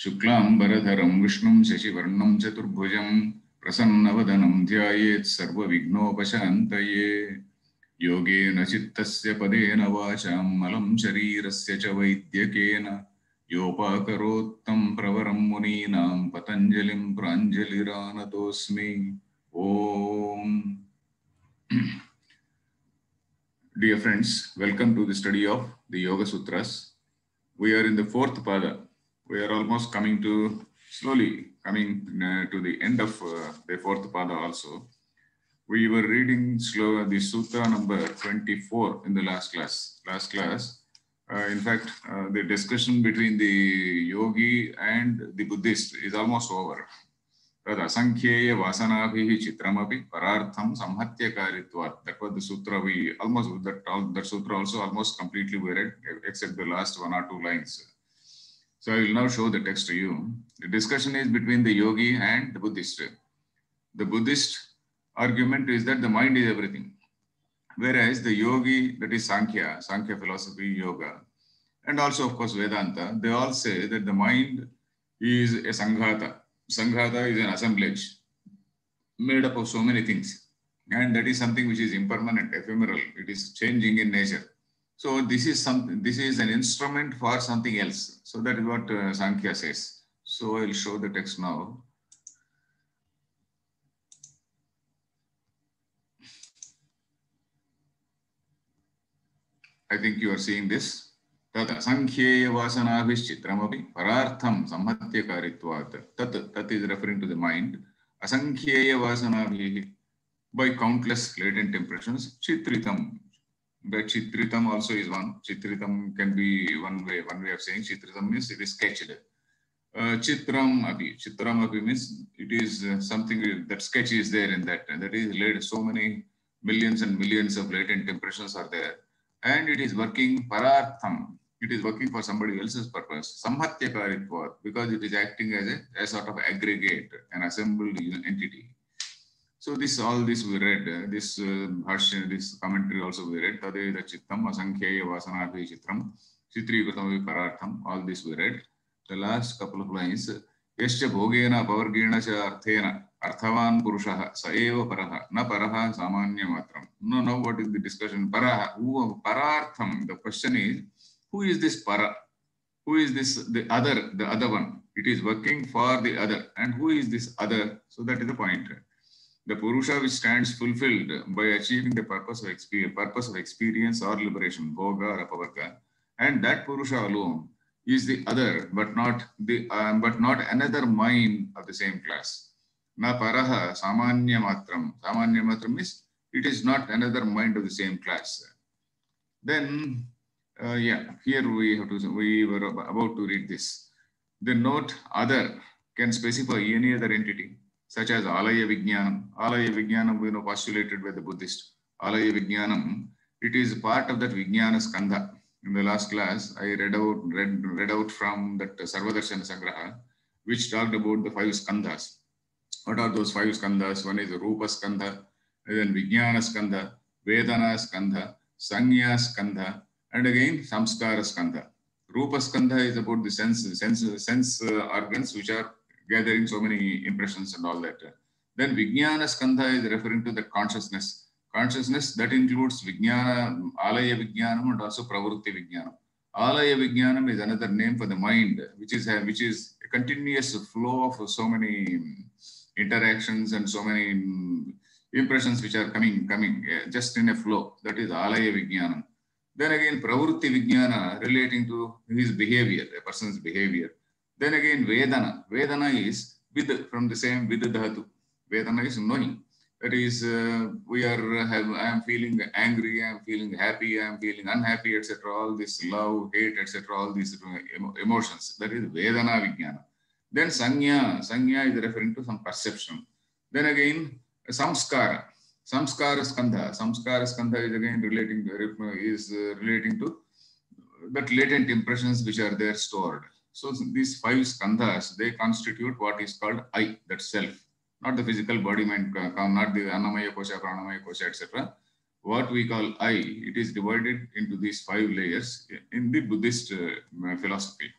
शुक्लां बरधरं विष्णुं शशिवर्णं चतुर्भुजं प्रसन्नवदनं ध्यायेत् सर्वविघ्नोपशान्तये योगेन चित्तस्य पदेन वाचां मलं शरीरस्य च वैद्यकेन योपाकरोत्तं प्रवरं मुनीनां पतञ्जलिं प्राञ्जलिरानतोऽस्मि ओम। Dear friends, welcome to the study of the Yoga Sutras. We are in the fourth pada. We are almost coming to the end of the fourth pada also. We were reading the sutta number 24 in the last class. In fact, the discussion between the yogi and the Buddhist is almost over. That asankhyeya vasanabhihi chitramapi parartham samhatyakaritvat. That was the sutra we almost, that sutra also almost completely we read, except the last one or two lines. So I will now show the text to you. The discussion is between the yogi and the Buddhist. The Buddhist argument is that the mind is everything. Whereas the yogi, that is Sankhya philosophy, yoga, and also of course Vedanta, they all say that the mind is a sanghata. Sanghata is an assemblage made up of so many things, and that is something which is impermanent, ephemeral. It is changing in nature. So this is something. This is an instrument for something else. So that is what Sankhya says. So I will show the text now. I think you are seeing this. Tata sankhye vasanabhishchitramapi parartham samhatyakaritvat. Tat is referring to the mind. Asankhye vasanabhi, by countless latent impressions. Chitritam, by chitritam also is one. Chitritam can be one way of saying. Chitritam means it is sketched. Chitram api means it is something that sketch is there in that. That is laid, so many millions and millions of latent impressions are there. And it is working parartham. It is working for somebody else's purpose. Samhatyakaritvat, because it is acting as a sort of aggregate, an assembled entity. So all this we read. This bhashya, this commentary also we read. Tadeva chittam asankheya vasanabhi chitram chitrikritam parartham. All this we read. The last couple of lines. Yascha bhogena pavargena cha arthena arthavan purushaha sa eva paraha na paraha samanya matram. No, what is the discussion? Paraha, who? Parartham. The question is, who is this para? Who is this the other one? It is working for the other. And who is this other? So that is the point. The purusha which stands fulfilled by achieving the purpose of experience or liberation, bhoga or apavarga, and that purusha alone is the other, but not another mind of the same class. Na paraha samanya matram means it is not another mind of the same class. Then here we were about to read this. The note other can specify any other entity, such as Alaya Vijñana. Alaya Vijñana we know postulated by the Buddhist. Alaya Vijñanam, it is part of that Vijñana Skandha. In the last class, I read out from that Sarvadarśana Sangraha, which talked about the five skandhas. What are those five skandhas? One is the Rupa Skandha, and then Vijñana Skandha, Vedana Skandha, Sanyas Skandha, and again Samskara Skandha. Rupa Skandha is about the sense organs which are gathering so many impressions and all that. Then Vijñana Skandha is referring to the consciousness. Consciousness that includes Vijñana, Alaya Vijñanam, and also Pravrutti Vijñanam. Alaya Vijñanam is another name for the mind, which is a continuous flow of so many interactions and so many impressions which are coming, just in a flow. That is Alaya Vijñanam. Then again Pravrutti Vijñana, relating to his behavior, a person's behavior. Then again Vedana. Vedana is with, from the same with dhatu. Vedana is knowing. That is, I am feeling angry, I am feeling happy, I am feeling unhappy, etc. All this love, hate, etc. All these emotions. That is Vedana Vijñana. Then Sanya. Sanya is referring to some perception. Then again Samskara. Samskara Skandha. Samskara Skandha is again relating to that latent impressions which are there stored. So these five skandhas, they constitute what is called I, that self. Not the physical body, mind, not the Anamaya Kosha, Pranamaya Kosha, etc. What we call I, it is divided into these five layers in the Buddhist philosophy.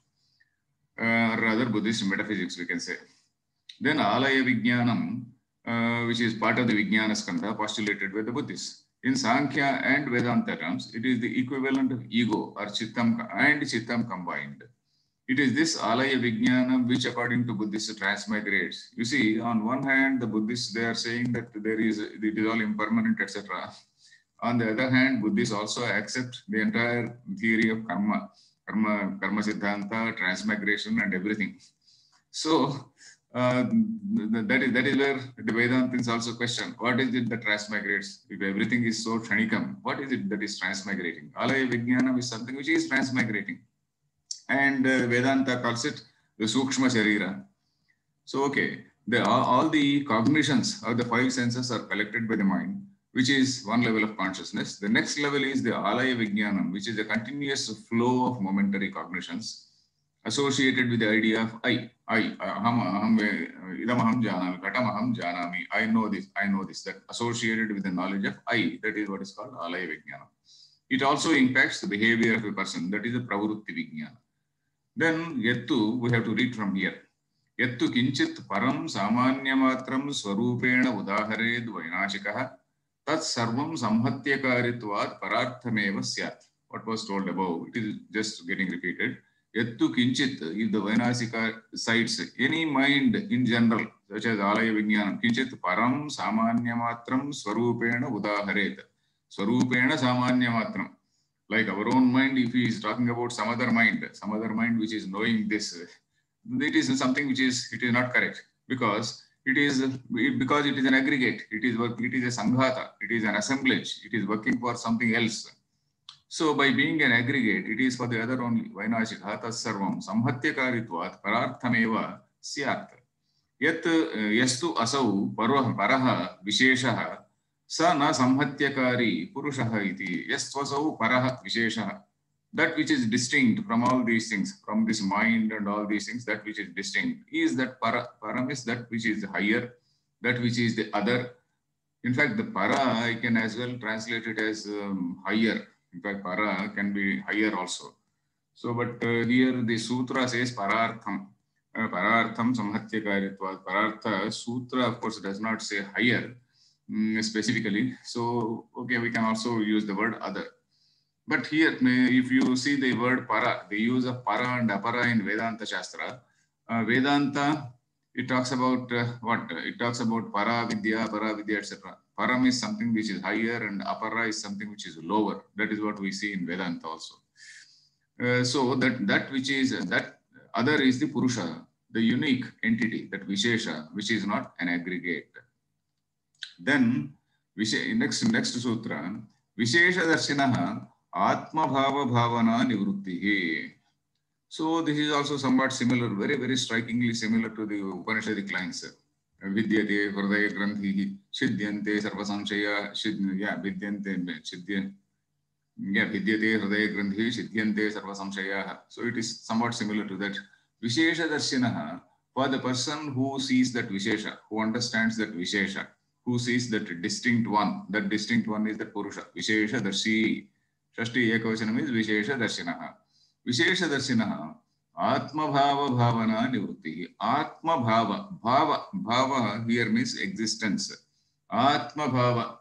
another Buddhist metaphysics, we can say. Then Alaya Vijñanam, which is part of the Vijñana Skandha postulated by the Buddhists. In Sankhya and Vedanta terms, it is the equivalent of ego or chittam and chittam combined. It is this Alaya Vijñanam which, according to Buddhists, transmigrates. You see, on one hand, the Buddhists, they are saying that it is all impermanent, etc. On the other hand, Buddhists also accept the entire theory of karma siddhanta, transmigration, and everything. So that is where the Vedantins also question: what is it that transmigrates? If everything is so kshanikam, what is it that is transmigrating? Alaya Vijñanam is something which is transmigrating, and Vedanta calls it the Sukshma Charira. So okay, all the cognitions of the five senses are collected by the mind, which is one level of consciousness. The next level is the Alaya Vijñanam, which is a continuous flow of momentary cognitions associated with the idea of I know this, that associated with the knowledge of I, that is what is called Alaya Vijñanam. It also impacts the behavior of a person, that is the Pravrutti Vijñana. Then Yattu, we have to read from here. Yattu kinchit param samanyamatram swarupena udahared vainashikaha. Tat sarvam samhatyakaritvat pararthameva syat. What was told above, it is just getting repeated. Yattu kinchit, if the Vainasika cites any mind in general, such as Alaya Vijñanam, kinchit param samanyamatram swarupena udaharet. Swarupena samanyamatram. Like our own mind, if he is talking about some other mind which is knowing this, it is something which is, it is not correct, because it is an aggregate, it is a sanghata, it is an assemblage, it is working for something else. So by being an aggregate, it is for the other only. Vainashikha tas sarvam samhatyakaritvat pararthameva syat. Yat yastu asau paraha visheshaha sa na samhatyakari purushaha iti. Yastu asau paraha visheshaha. That which is distinct from all these things, from this mind and all these things, that which is distinct is that para. Param is that which is higher, that which is the other. In fact, the para, I can as well translate it as higher. In fact, para can be higher also. So, but here the sutra says parartham. Parartham samhatyakaritva. Parartha sutra, of course, does not say higher specifically. So, okay, we can also use the word other. But here, if you see the word para, the use of para and apara in Vedanta Shastra, Vedanta, it talks about what? It talks about para vidya, etc. Param is something which is higher and apara is something which is lower. That is what we see in Vedanta also. So that which is, that other is the Purusha, the unique entity, that Vishesha, which is not an aggregate. Then, next sutra, Vishesha Darshinaha, Atma Bhava Bhavana Nivrutti. So this is also somewhat similar, very, very strikingly similar to the Upanishadic lines. Vidyate Hridaya Granthihi Shidyante Sarva Samshaya Vidyate Hridaya Granthihi Shidyante Sarva Samshaya. So it is somewhat similar to that. Vishesha Darshinaha, for the person who sees that Vishesha, who understands that Vishesha, who sees that distinct one. That distinct one is the Purusha. Vishesha Darshi. Shashti Ekavachanam is Vishesha Darshinaha. Vishesha Darshinaha Atma Bhava Bhavana Nivrutti. Atma Bhava. Bhava here means existence. Atma Bhava.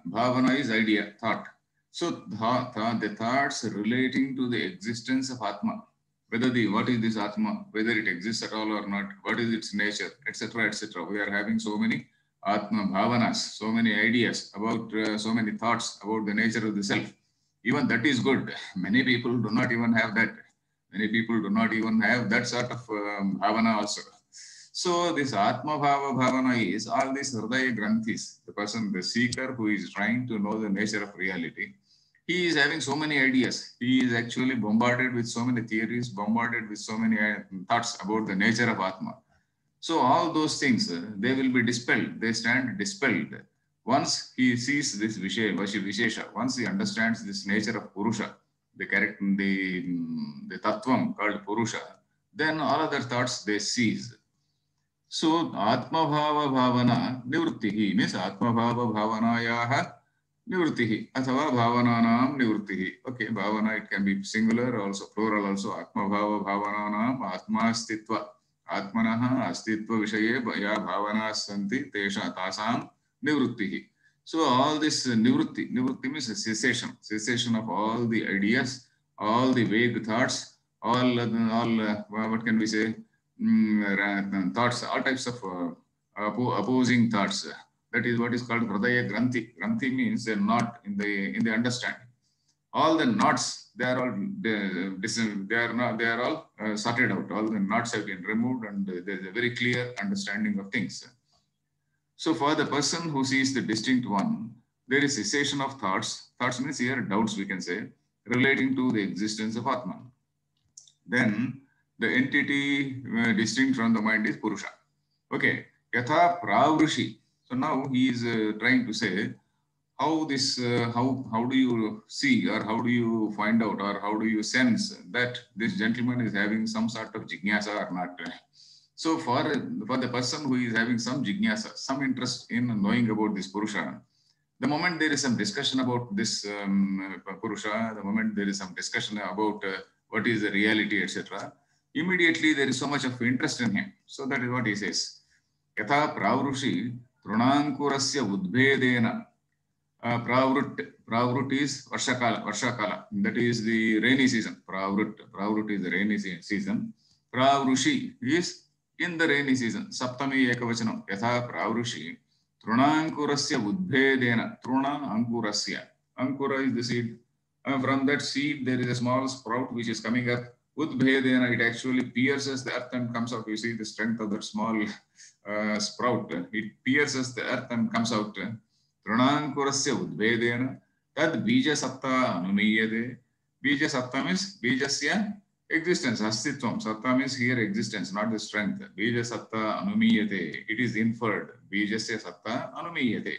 Bhavana is idea, thought. So the thoughts relating to the existence of Atma. Whether what is this Atma? Whether it exists at all or not? What is its nature? Etc. etc. We are having so many Atma Bhavanas, so many ideas about, so many thoughts about the nature of the self. Even that is good. Many people do not even have that. Many people do not even have that sort of bhavana also. So this Atma Bhava Bhavana is all these Hridaya Granthis. The person, the seeker who is trying to know the nature of reality, he is having so many ideas. He is actually bombarded with so many theories, bombarded with so many thoughts about the nature of Atma. So all those things, they will be dispelled. They stand dispelled. Once he sees this Vishesha, once he understands this nature of Purusha, the Tattvam called Purusha, then all other thoughts, they cease. So Atma Bhava Bhavana Nivrutti means Atma Bhava Bhavanayaha Nivritti athava bhavananam nivritti. Okay, bhavana, it can be singular, also plural, also atma bhava bhavananam atma astitva. Atmanaha astitva visaye ya bhavana santi tesha tasam nivritti. So all this nivritti means cessation of all the ideas, all the vague thoughts, what can we say, thoughts, all types of opposing thoughts. That is what is called hridaya granthi. Granthi means a knot in the understanding. All the knots, they are all sorted out. All the knots have been removed, and there is a very clear understanding of things. So for the person who sees the distinct one, there is cessation of thoughts. Thoughts means here doubts, we can say, relating to the existence of Atman. Then the entity distinct from the mind is Purusha. Okay, yatha pravrushi. So now he is trying to say how this, how do you see, or how do you find out, or how do you sense that this gentleman is having some sort of jignyasa or not? So for the person who is having some jignyasa, some interest in knowing about this Purusha, the moment there is some discussion about this Purusha, the moment there is some discussion about what is the reality, etc., immediately there is so much of interest in him. So that is what he says. Yatha pravrushi trunankurasya udbhedena. Pravrut is varshakala. That is the rainy season. Pravrut is the rainy season. Pravrushi is in the rainy season. Saptami ekavachanam. Yatha pravrushi trunankurasya udbhedena. Trunankurasya. Ankura is the seed. From that seed, there is a small sprout which is coming up. Udbhedena, it actually pierces the earth and comes out. You see the strength of that small sprout. It pierces the earth and comes out. Trunankurasya udbhedena. Tad bija satta anumiyade. Bija satta means bijasya existence, astitvam. Satta means here existence, not the strength. Bija satta anumiyade. It is inferred. Bijasya satta anumiyade.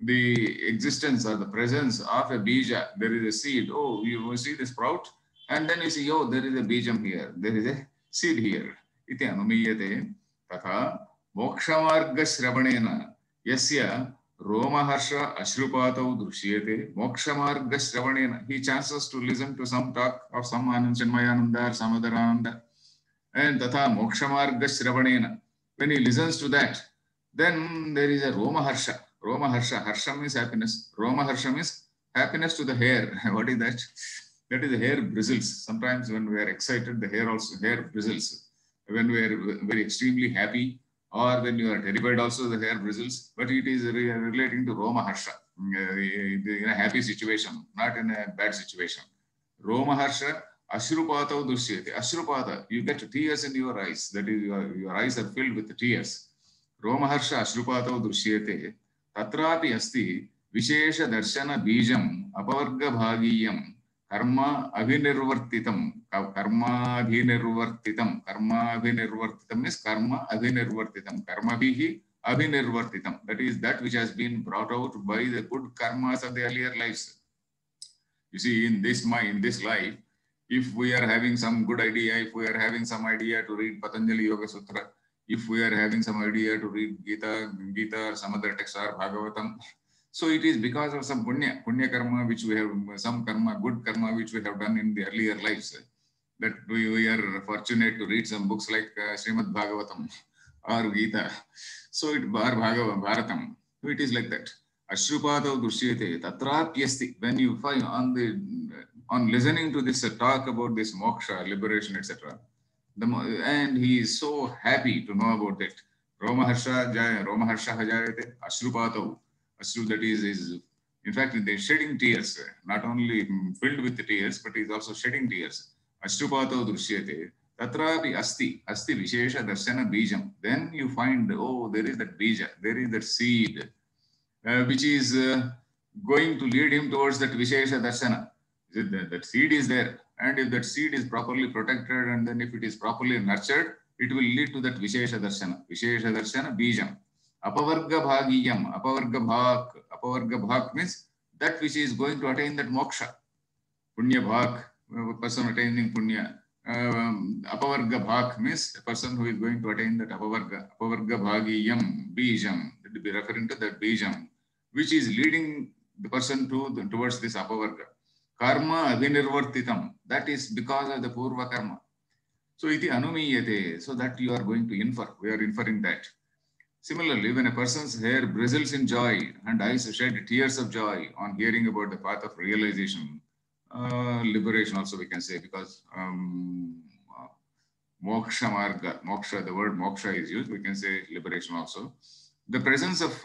The existence or the presence of a bija, there is a seed. Oh, you see the sprout, and then you see, oh, there is a bijam here, there is a seed here. Iti anumiyate tatha moksha marga shravanena yasya romaharsha ashrupatau drishyate. Moksha marga shravanena, he chances to listen to some talk of some Anandanmayananda or some other Ananda, and tatha moksha marga shravanena, when he listens to that, then there is a romaharsha. Roma harsha, harsha means happiness. Roma harsha means happiness to the hair. What is that? That is the hair bristles. Sometimes when we are excited, the hair bristles. When we are very extremely happy, or when you are terrified, also the hair bristles. But it is relating to Roma harsha, in a happy situation, not in a bad situation. Roma harsha, ashrupata dushyate. Ashrupata, you get tears in your eyes. That is, your eyes are filled with tears. Roma harsha, ashrupata dushyate. Tatrapi asti vishesha darshana bijam apavarga bhagiyam karma abhinirvartitam means karma abhinirvartitam, karma bhihi abhinirvartitam, that is that which has been brought out by the good karmas of the earlier lives. You see, in this life, if we are having some good idea, if we are having some idea to read Patanjali Yoga Sutra, if we are having some idea to read Gita or some other text or Bhagavatam, so it is because of some punya karma which we have, some karma, good karma which we have done in the earlier lives, that we are fortunate to read some books like Shrimad Bhagavatam or Gita. So it Bhagavatam. So it is like that. Ashrupata dushyate tatrapyasti. When you find on listening to this talk about this moksha, liberation, etc., and he is so happy to know about it. Romaharsha hajayate ashrupatau. Ashru, that is, in fact, they are shedding tears. Not only filled with tears, but he is also shedding tears. Ashrupatau drishyate. Tatrapi asti vishesha darshana bijam. Then you find, oh, there is that bija, there is that seed, which is going to lead him towards that vishesha darshana. That seed is there. And if that seed is properly protected, and then if it is properly nurtured, it will lead to that Vishesha Darshana. Vishesha Darshana Bijam. Apavarga Bhagiyam. Apavarga Bhak means that which is going to attain that moksha. Punya Bhak, person attaining Punya. Apavarga Bhak means a person who is going to attain that Apavarga. Apavarga Bhagiyam Bijam. It will be referring to that Bijam, which is leading the person towards this upper varga. Karma vinirvartitam, that is because of the purva karma. So iti anumiyate, so that you are going to infer. We are inferring that. Similarly, when a person's hair bristles in joy and eyes shed tears of joy on hearing about the path of realization, liberation also we can say, because moksha marga, moksha, the word moksha is used. We can say liberation also. The presence of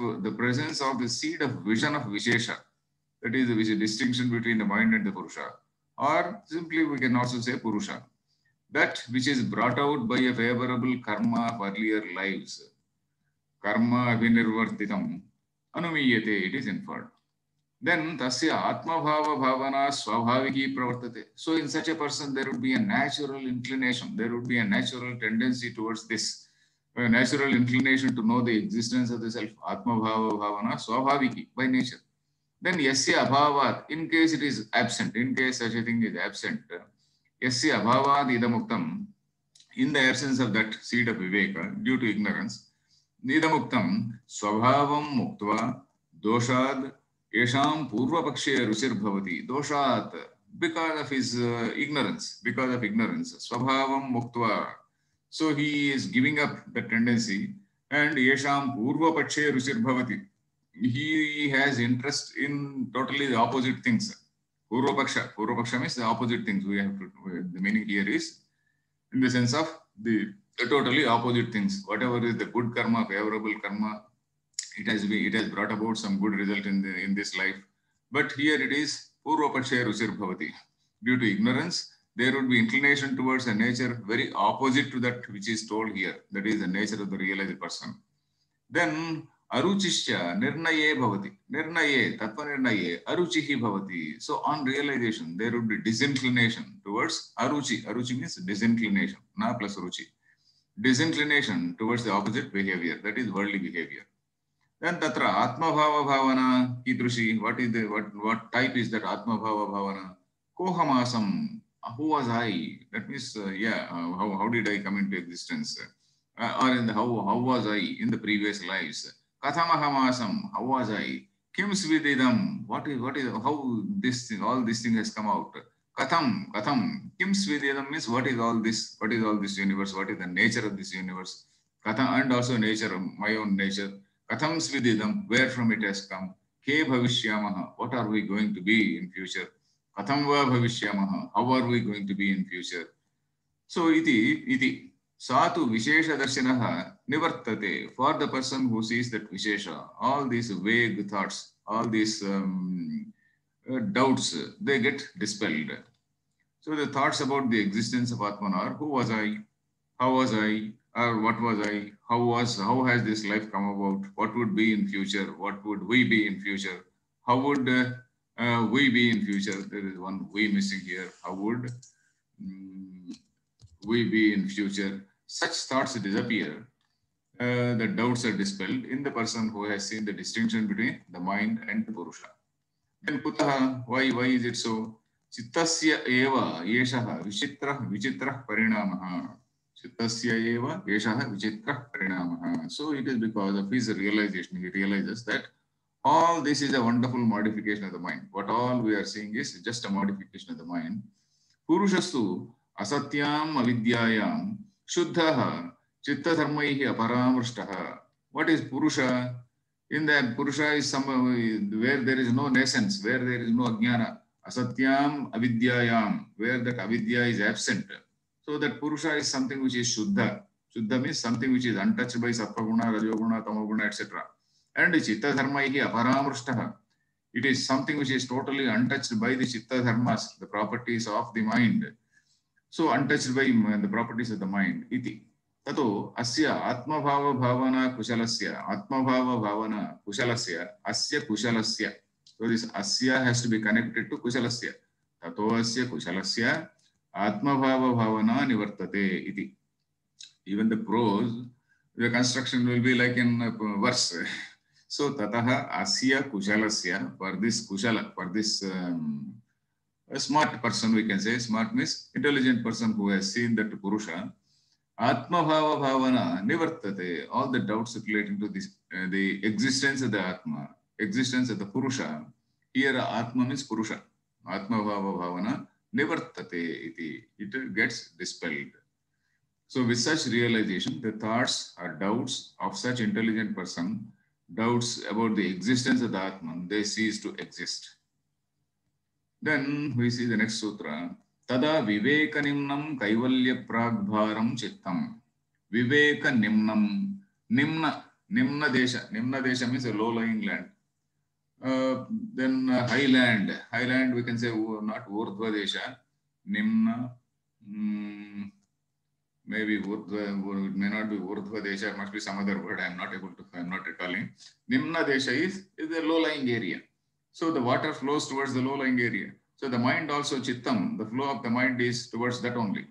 the seed of vision of Vishesha, that is the distinction between the mind and the Purusha, or simply we can also say Purusha, that which is brought out by a favorable karma of earlier lives. Karma vinirvartitam anumiyate, it is inferred. Then tasya atma bhava bhavana swabhaviki pravartate. So in such a person there would be a natural inclination, there would be a natural tendency towards this. A natural inclination to know the existence of the self, atma bhava bhavana swabhaviki, by nature. Then yasya abhavat, in case it is absent, in case such a thing is absent, yasya abhavat idamuktam, in the absence of that seed of viveka due to ignorance, idamuktam swabhavam muktva doshad yesham purvapakshe rusir bhavati. Doshat, because of his ignorance, swabhavam muktva. So he is giving up the tendency, and yesham purvapakshe rusir bhavati. He has interest in totally the opposite things. Purvapaksha. Purvapaksha means the opposite things. We have to, the meaning here is in the sense of the totally opposite things. Whatever is the good karma, favorable karma, it has brought about some good result in this life. But here it is purvapakshe rusir bhavati. Due to ignorance, there would be inclination towards a nature very opposite to that which is told here. That is the nature of the realized person. Then aruchishya nirnaye bhavati. Nirnaye, tattva nirnaye, aruchihi bhavati. So on realization, there would be disinclination towards aruchi. Aruchi means disinclination. Na plus aruchi. Disinclination towards the opposite behavior. That is worldly behavior. Then tatra atma bhava bhavana kidrushi. What type is that atma bhava bhavana? Kohamasam. Who was I? That means, how did I come into existence? Or in the how was I in the previous lives? Kathamahamasam, how was I? Kim svididam, how this thing, all this thing has come out? Katham, kim svididam means what is all this? What is all this universe? What is the nature of this universe? Katham, and also nature, my own nature. Katham svididam, where from it has come? Ke bhavishyamaha, what are we going to be in future? Katham va bhavishyamaha, how are we going to be in future? So iti satu vishesha darshanaha nivartate, for the person who sees that vishesha, all these vague thoughts, all these doubts, they get dispelled. So the thoughts about the existence of Atman are, who was I, how was I, or what was I, how has this life come about, what would be in future, what would we be in future, how would we be in future. There is one we missing here. How would we be in future? Such thoughts disappear. The doubts are dispelled in the person who has seen the distinction between the mind and the Purusha. Then kutaha, why is it so? Chittasya eva yeshaha vichitra parinamaha. Chittasya eva yeshaha vichitra parinamaha. So it is because of his realization. He realizes that all this is a wonderful modification of the mind. What all we are seeing is just a modification of the mind. Purushastu asatyam avidyayam shuddhaha chitta dharmaihi aparamrshtaha. What is Purusha? In that Purusha is somewhere where there is no nascence, where there is no ajnana. Asatyam avidyayam, where that avidya is absent. So that Purusha is something which is Shuddha. Shuddha means something which is untouched by Sattva-guna, Rajoguna, Tamoguna, etc. And chitta dharmaihi aparamrshtaha. It is something which is totally untouched by the chitta dharmas, the properties of the mind. So untouched by the properties of the mind. Iti. Tato asya atma bhava bhavana kushalasya. Atma bhava bhavana kushalasya. Asya kushalasya. So this asya has to be connected to kushalasya. Tato asya kushalasya. Atma bhava bhavana nivartate. Iti. Even the prose, the construction will be like in verse. So tataha asya kushalasya, for this kushala, for this a smart person, we can say, smart means intelligent person who has seen that Purusha, atma bhava bhavana nivartate, all the doubts relating to this, the existence of the Atma, existence of the Purusha, Here Atma means Purusha. Atma Bhava Bhavana Nivartate iti. It gets dispelled. So with such realization, the thoughts or doubts of such intelligent person, doubts about the existence of the Atman, they cease to exist. Then we see the next sutra. Tada viveka nimnam kaivalya pragbharam chittam. Viveka nimnam. Nimna, nimna desha means a low-lying land. Then highland we can say not urdhva desha, nimna, maybe urdhva, it may not be urdhva desha, it must be some other word. I am not recalling. Nimna desha is a low-lying area. So the water flows towards the low-lying area. So the mind also chittam, the flow of the mind is towards that only.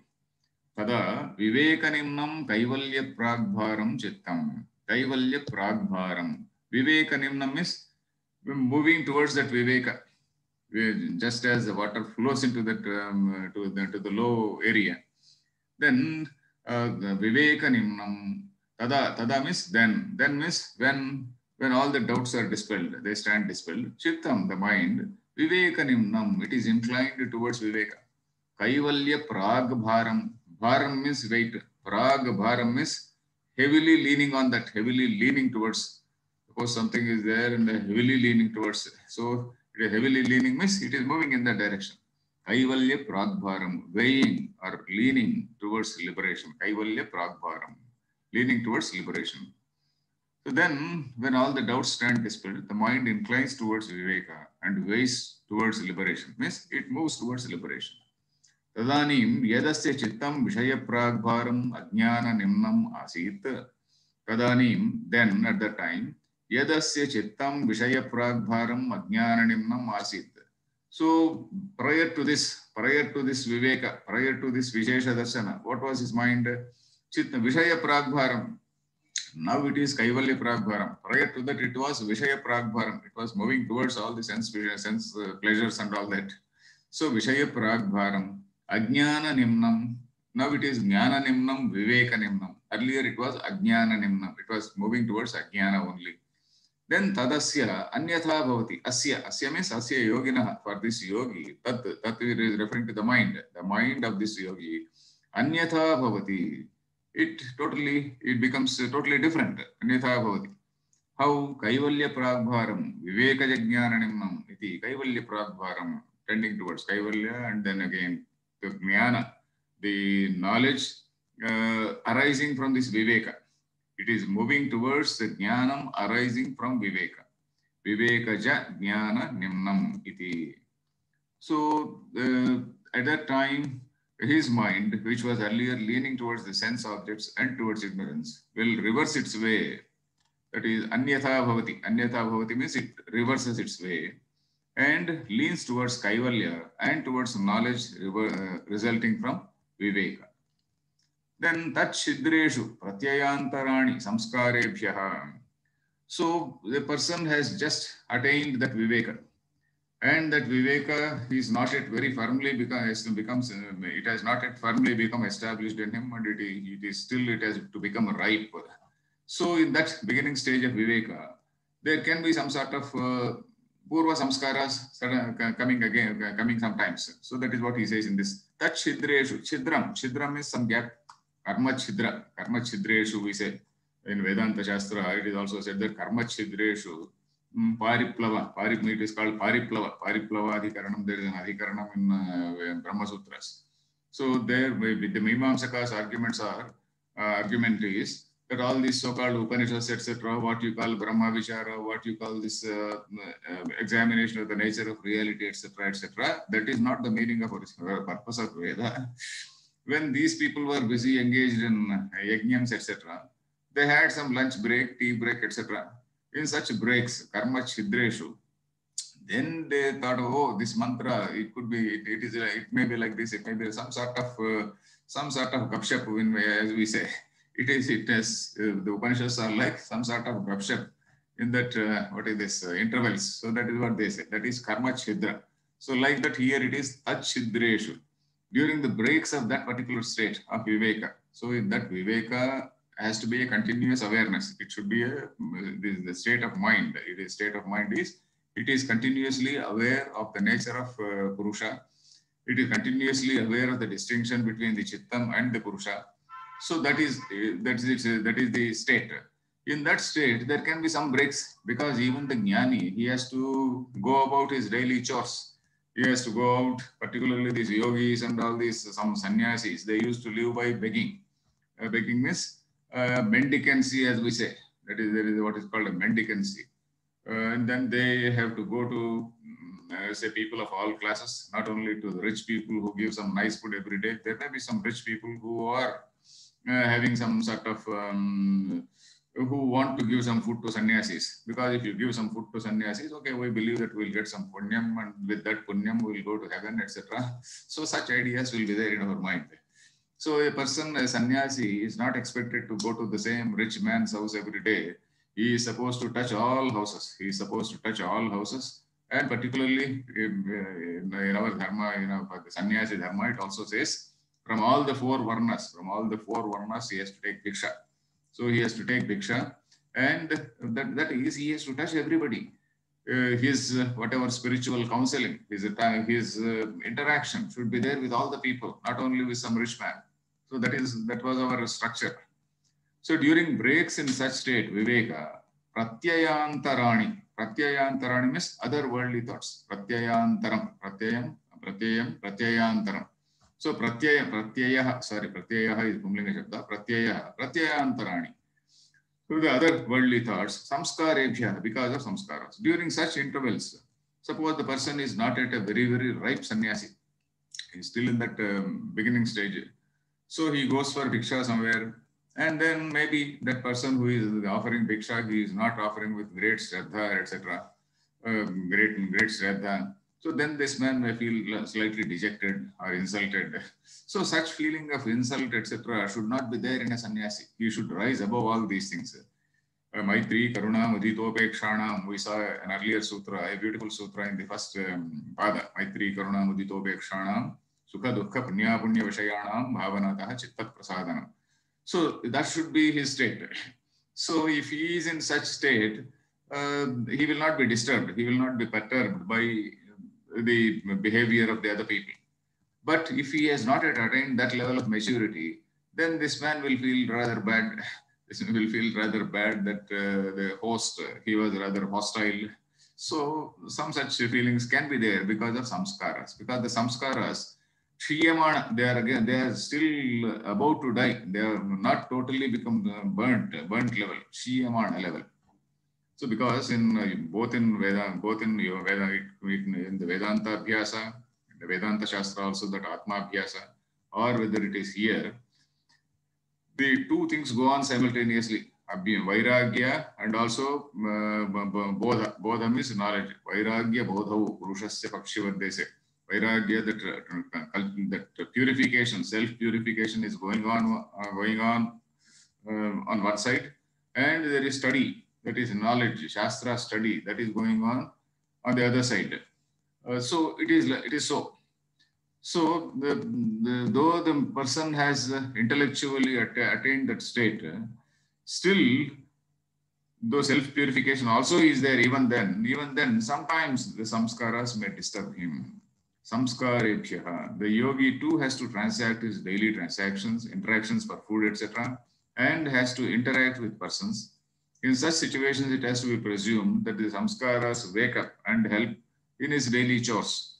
Tada viveka nimnam kaivalya pragbharam chittam. Kaivalya pragbharam. Viveka nimnam is moving towards that viveka. Just as the water flows into that to the low area. Then viveka nimnam. Tada means then. Then means when all the doubts are dispelled, they stand dispelled. Chittam, the mind. Viveka nimnam. It is inclined towards viveka. Kaivalya pragbharam. Bharam means weight. Prag bharam means heavily leaning on that, heavily leaning towards. Suppose something is there and heavily leaning towards it. So heavily leaning means it is moving in that direction. Kaivalya prag bharam, weighing or leaning towards liberation. Kaivalya prag bharam, leaning towards liberation. So then when all the doubts stand dispelled, the mind inclines towards viveka and weighs towards liberation. Means it moves towards liberation. Tadanim yadasya chittam vishaya pragbharam ajnana nimnam asit. Tadanim, then at the time, yadasya chittam vishaya pragbharam ajnana nimnam asit. So prior to this viveka, prior to this vishesha darshana, what was his mind? Chittam vishaya pragbharam. Now it is kaivalya pragbharam. Prior to that, it was vishaya pragbharam. It was moving towards all the sense pleasures and all that. So vishaya pragbharam. Ajnana nimnam. Now it is jnana nimnam, viveka nimnam. Earlier it was ajnana nimnam. It was moving towards ajnana only. Then tadasya anyatha bhavati. Asya. Asya means asya yoginaha. For this yogi. Tat is referring to the mind. The mind of this yogi. Anyatha bhavati. It becomes totally different. Anyatha bhavati. How? Kaivalya pragbharam. Viveka jnana nimnam. Iti. Kaivalya pragbharam. Tending towards kaivalya and then again the jnana, the knowledge arising from this viveka. It is moving towards the jnanam arising from viveka. Viveka ja jnana nimnam iti. So at that time, his mind, which was earlier leaning towards the sense objects and towards ignorance, will reverse its way. That is anyatha bhavati. Anyatha bhavati means it reverses its way and leans towards kaivalya and towards knowledge resulting from viveka. Then tat shidreshu pratyayantarani samskarebhyaha. So the person has just attained that viveka, and that viveka is not yet very firmly becomes. It has not yet firmly become established in him, and it has to become ripe. So in that beginning stage of viveka, there can be some sort of Purva samskaras coming sometimes. So that is what he says in this. Tat shidreshu. Chidram. Chidram is some gap. Karma chidra. Karma chidreshu we say. In Vedanta Shastra, it is also said that karma chidreshu. Pariplava. It is called pariplava. Pariplava adhikaranam. There is an adhikaranam in Brahma Sutras. So there, with the Mimamsaka's argument is, that all these so-called Upanishads, etc., what you call Brahma Vichara, what you call this examination of the nature of reality, etc., that is not the meaning of or purpose of Veda. When these people were busy, engaged in yajnams, etc., they had some lunch break, tea break, etc. In such breaks, karma chidreshu, then they thought, oh, this mantra, it may be like this, it may be some sort of gapshap, as we say. The Upanishads are like some sort of gapshap in that, intervals. So that is what they say. That is karma chidra. So like that here it is tat chidreshu. During the breaks of that particular state of viveka. So in that viveka has to be a continuous awareness. It should be the state of mind. The state of mind is It is continuously aware of the nature of Purusha. It is continuously aware of the distinction between the Chittam and the Purusha. So that is the state. In that state, there can be some breaks, because even the Jnani, he has to go about his daily chores. He has to go out, particularly these yogis and all these some sannyasis, they used to live by begging. Begging means mendicancy, as we say. That is what is called a mendicancy. And then they have to go to, say, people of all classes, not only to the rich people who give some nice food every day. There may be some rich people who are having some sort of, who want to give some food to sannyasis. Because if you give some food to sannyasis, okay, we believe that we'll get some punyam, and with that punyam, we'll go to heaven, etc. So such ideas will be there in our mind. So a person, a sannyasi, is not expected to go to the same rich man's house every day. He is supposed to touch all houses. He is supposed to touch all houses. And particularly in our dharma, the sannyasi dharma, it also says, from all the four varnas, he has to take bhiksha. So he has to take bhiksha. And that is, he has to touch everybody. His whatever spiritual counseling, his interaction should be there with all the people, not only with some rich man. So that was our structure. So during breaks in such state, Viveka, Pratyayantarani means other worldly thoughts. Pratyayam. So Pratyaya is Pumlinga Shabda. Pratyayantarani. So the other worldly thoughts, samskarebhya, because of samskaras. During such intervals, suppose the person is not at a very, very ripe sannyasi. He is still in that beginning stage. So he goes for bhiksha somewhere. And then maybe that person who is offering bhiksha, he is not offering with great shraddha, etc. Great shraddha. So then this man may feel slightly dejected or insulted. So such feeling of insult, etc. should not be there in a sannyasi. He should rise above all these things. Maitri, Karuna, Muditopekshanam. We saw an earlier sutra, a beautiful sutra in the first pada. Maitri, Karuna, Muditopekshanam, Sukha, Dukkha, Punya, Punya, Vishayanam, Bhavanataha, Chittat, Prasadanam. So that should be his state. So if he is in such state, he will not be disturbed. He will not be perturbed by the behavior of the other people. But if he has not yet attained that level of maturity, then this man will feel rather bad. This man will feel rather bad that the host, he was rather hostile. So some such feelings can be there because of samskaras. Because the samskaras, they are still about to die. They are not totally become burnt level, Shiyamana level. So because in the Vedanta Vyasa, the Vedanta Shastra also, that Atma Vyasa, or whether it is here, the two things go on simultaneously. Vairagya and also Bodha. Bodha means knowledge. Vairagya Bodhau Purushasya Pakshivadese. Vairagya, that purification, self-purification is going on one side, and there is study, that is knowledge, Shastra study, that is going on the other side. So it is so. So though the person has intellectually attained that state, still, though self-purification also is there even then, sometimes the samskaras may disturb him. Samskarebhyaha. The yogi too has to transact his daily interactions for food, etc., and has to interact with persons. In such situations, it has to be presumed that the samskaras wake up and help in his daily chores,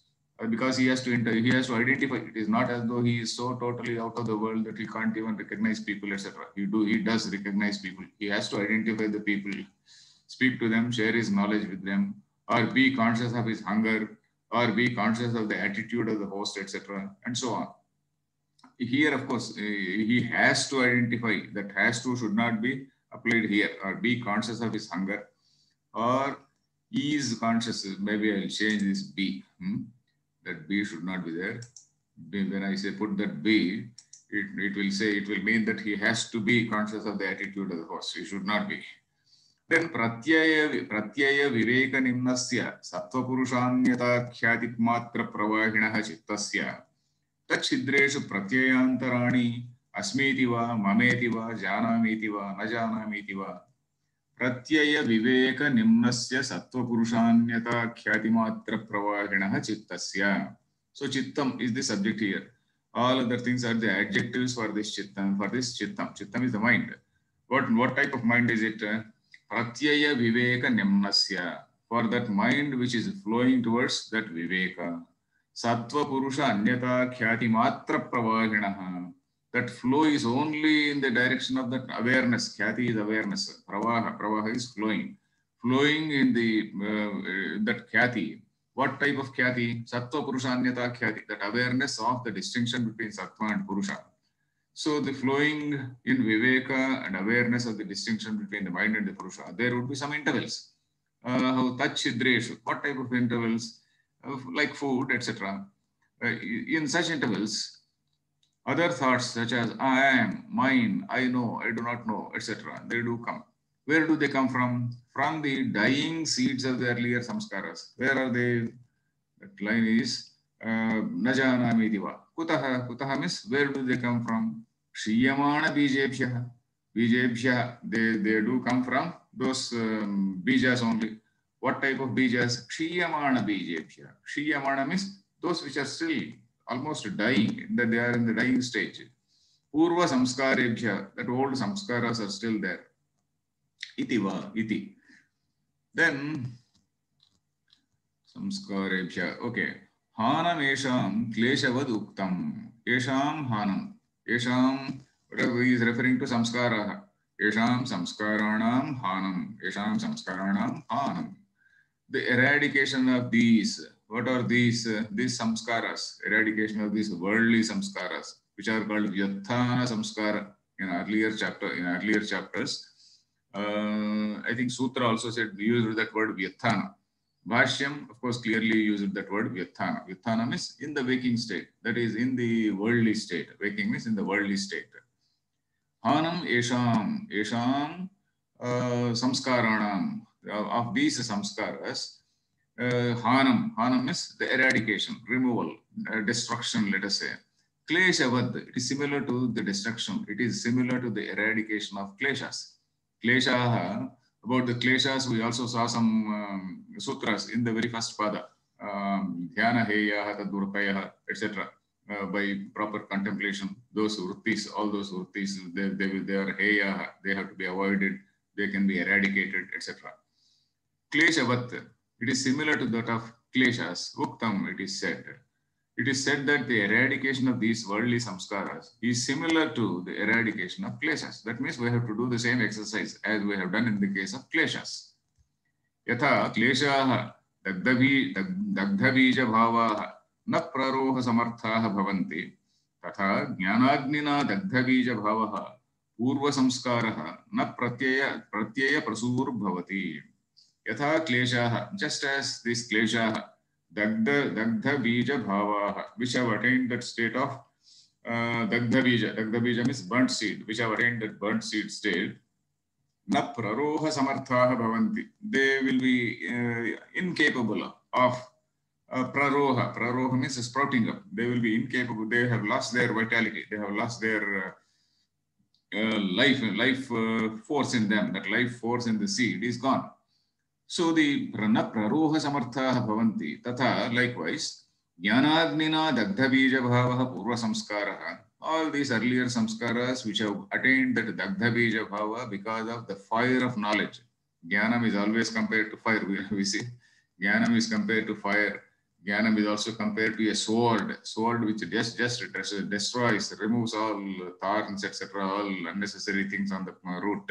because he has to identify. It is not as though he is so totally out of the world that he can't even recognize people, etc. He does recognize people. He has to identify the people, speak to them, share his knowledge with them, or be conscious of his hunger, or be conscious of the attitude of the host, etc., and so on. Here, of course, he has to identify. That has to should not be applied here. Or be conscious of his hunger, or is conscious. Maybe I'll change this be. That be should not be there. When I say put that be, it will mean that he has to be conscious of the attitude of the host. He should not be. Then pratyaya viveka nimnasya sattva purushanyata khyatik matra pravahinaha chittasya tachidreshu pratyayantarani asmiti va mameti va janamiti va najanamiti va प्रत्यय विवेक निम्नस्य सत्वपुरुषान्यता ख्यातिमात्र प्रवाहिणः चित्तस्य. So chittam is the subject here. All other things are the adjectives for this chittam. For this chittam, chittam is the mind. What type of mind is it? Pratyaya viveka nimnasya. For that mind which is flowing towards that viveka. Sattva purusha anyata khyati matra pravahinaha. That flow is only in the direction of that awareness. Khyati is awareness. Pravaha, pravaha is flowing. Flowing in the that khyati. What type of khyati? Sattva purushanyata khyati, that awareness of the distinction between sattva and purusha. So the flowing in viveka and awareness of the distinction between the mind and the purusha. There would be some intervals. Tachidreshu. What type of intervals? Like food, etc. In such intervals, other thoughts such as I am, mine, I know, I do not know, etc. They do come. Where do they come from? From the dying seeds of the earlier samskaras. Where are they? That line is najanami diva. Kutaha, kutaha means where do they come from? Shriyamana bijebhyah. Bijebhyah, they do come from those bijas only. What type of bijas? Shriyamana bijebhyah. Shriyamana means those which are still almost dying, that they are in the dying stage. Purva samskarebhyah, that old samskaras are still there. Itiva, iti. Then samskarebhya. Okay. Hanam esham kleshavad uktam. Esham hanam. Esham, whatever he is referring to samskara. Esham samskaranam hanam. Esham samskaranam hanam. The eradication of these. What are these? These samskaras. Eradication of these worldly samskaras, which are called vyatthana samskara in earlier chapter, in earlier chapters. I think Sutra also said used that word vyatthana. Bhashyam, of course, clearly used that word vyatthana. Vyatthana means in the waking state, that is in the worldly state. Waking means in the worldly state. Hanam esham, esham samskaranam, of these samskaras, hanam, hanam means the eradication, removal, destruction, let us say. Kleshavad, it is similar to the destruction, it is similar to the eradication of kleshas. Kleshaha, about the kleshas, we also saw some sutras in the very first pada. Dhyana heyaha tadurkayaha, etc. By proper contemplation, those vrittis, all those vrittis, they are heyaha, they have to be avoided, they can be eradicated, etc. Kleshavat, it is similar to that of kleshas. Uktam, it is said. It is said that the eradication of these worldly samskaras is similar to the eradication of kleshas. That means we have to do the same exercise as we have done in the case of kleshas. Yatha kleshaha dagdhabija bhavaha na praroha samarthaha bhavanti tatha jnanagnina dagdhabija bhavaha purva samskaraha na pratyaya prasur bhavati. Yatha kleshaha, just as this kleshaha, Dagdha bija bhavaha, which have attained that state of dagdha bija. Dagdha bija means burnt seed, which have attained that burnt seed state. Na praroha samarthaha bhavanti. They will be incapable of praroha. Praroha means sprouting up. They will be incapable. They have lost their vitality. They have lost their life force in them. That life force in the seed is gone. So the prana praroha samarthaha bhavanti, tatha likewise, jnanagnina dagdhabija bhavaha purva samskaraha. All these earlier samskaras which have attained that dagdhabija bhava because of the fire of knowledge. Jnanam is always compared to fire, we see. Jnanam is compared to fire. Jnanam is also compared to a sword. Sword which just destroys, removes all thorns, etc., all unnecessary things on the root.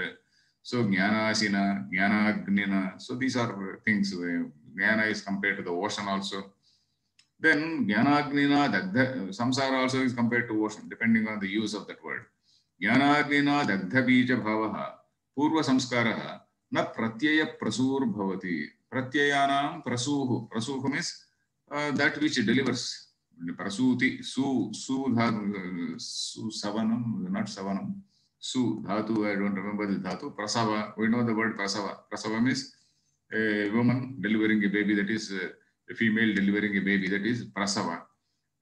So, jnanasina, jnanagnina. So, these are things. Jnana is compared to the ocean also. Then, jnanagnina, dagdha, samsara also is compared to ocean, depending on the use of that word. Jnanagnina, dagdhabija bhavaha, purva samskaraha, na pratyaya prasur bhavati. Pratyayanam prasuhu. Prasuhu means that which delivers. Prasuti, su savanam, not savanam. Su, dhatu, I don't remember the dhatu. Prasava, we know the word prasava. Prasava means a woman delivering a baby, that is a female delivering a baby, that is prasava.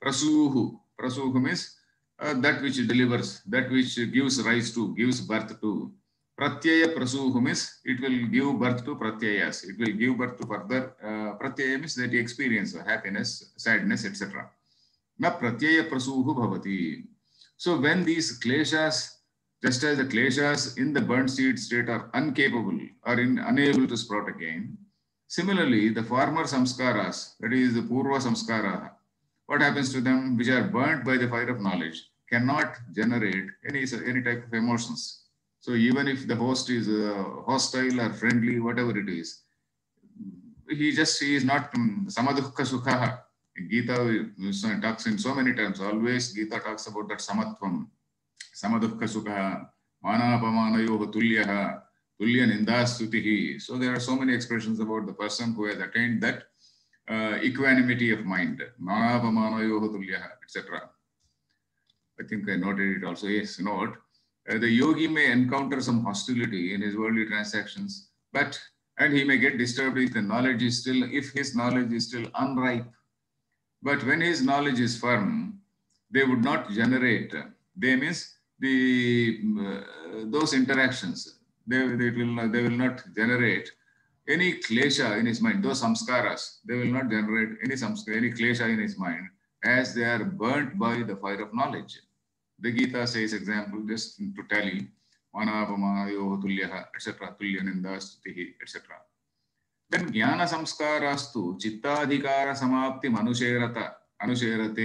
Prasuhu, prasuhu means that which delivers, that which gives rise to, gives birth to. Pratyaya prasuhum is, it will give birth to pratyayas. It will give birth to further pratyaya means that you experience happiness, sadness, etc. Na pratyaya prasuhu bhavati. So when these kleshas, just as the kleshas in the burnt seed state are incapable or unable to sprout again, similarly the former samskaras, that is the purva samskara, what happens to them, which are burnt by the fire of knowledge, cannot generate any type of emotions. So even if the host is hostile or friendly, whatever it is, he is not samadukha sukha. Gita talks in so many times. Always Gita talks about that samatvam, samadukha sukha, manapamanayoh tulyaha, tulya nindastutihi. So there are so many expressions about the person who has attained that equanimity of mind, manapamanayoh tulyaha, etc. I think I noted it also. Yes, note. The yogi may encounter some hostility in his worldly transactions, and he may get disturbed if his knowledge is still unripe. But when his knowledge is firm, they would not generate. They means those interactions. They will not generate any klesha in his mind. Those samskaras, they will not generate any klesha in his mind, as they are burnt by the fire of knowledge. The Gita says, example, just to tell you, manapamanayoh tulyaha, etc., tulya nindastutihi, etc. Then jnana samskarastu chittadhikara samapti anusherate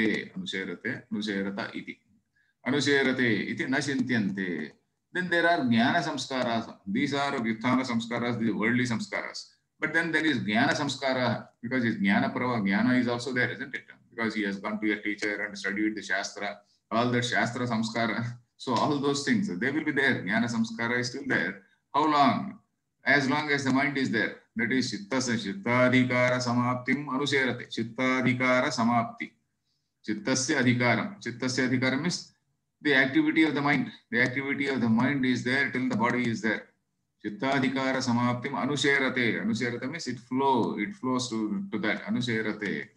iti nashintyante. Then there are jnana samskaras. These are vyuthana samskaras, the worldly samskaras. But then there is jnana samskara, because his jnana prava, jnana is also there, isn't it? Because he has gone to a teacher and studied the shastra. All that Shastra Samskara, so all those things, they will be there. Jnana Samskara is still there. How long? As long as the mind is there. That is Chittadhikara Samaptim Anusherate. Chittadhikara Samapti. Chittasya Adhikaram. Chittasya Adhikaram is the activity of the mind. The activity of the mind is there till the body is there. Chittadhikara Samaptim Anusherate. Anusherate means it flows to that. Anusherate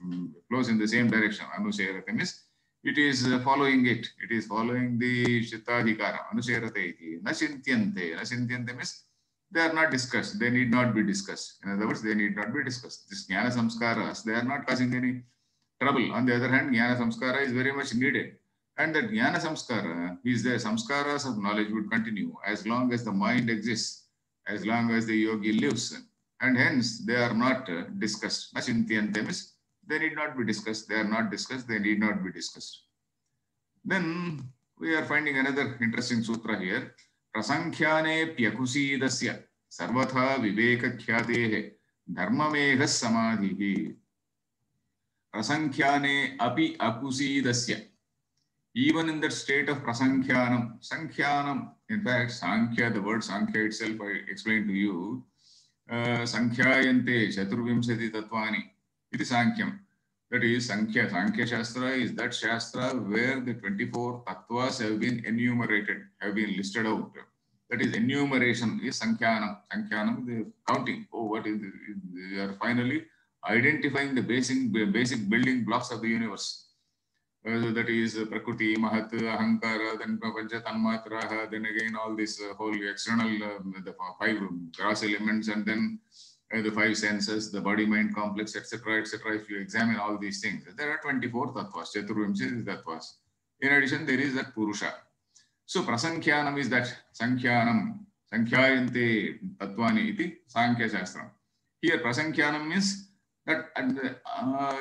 flows in the same direction. Anusherate means it is following it. It is following the Chittadhikara. Anusherate iti. Nashintyante. Nashintyante means they are not discussed. They need not be discussed. In other words, they need not be discussed. This jnana samskaras, they are not causing any trouble. On the other hand, jnana samskara is very much needed. And that jnana samskara is there. Samskaras of knowledge would continue as long as the mind exists, as long as the yogi lives. And hence, they are not discussed. Nashintyante means they need not be discussed. They are not discussed. They need not be discussed. Then we are finding another interesting sutra here. Prasankhyane pyakusidasya sarvatha vivekakhyate dharmameha samadhihi. Prasankhyane api akusidasya. Even in the state of prasankyanam, sankhyanam. In fact, sankhya, the word sankhya itself, I explained to you. Sankhyayante chaturvimsati tatvani. It is Sankhyam. That is Sankhya. Sankhya Shastra is that Shastra where the 24 tattvas have been enumerated, have been listed out. That is enumeration is Sankhyanam. Sankhyanam, the counting. Oh, what is they are finally identifying the basic building blocks of the universe. That is Prakriti, Mahat, Ahankara, then Pancha Tanmatraha, then again all this whole external, the five gross elements, and then the five senses, the body-mind complex, etc., etc. If you examine all these things, there are 24 tattvas, chaturvimsha tattvas. In addition, there is that Purusha. So prasankyanam is that sankyanam, sankhyayante tattvani iti sankhya shastram. Here prasankyanam means that,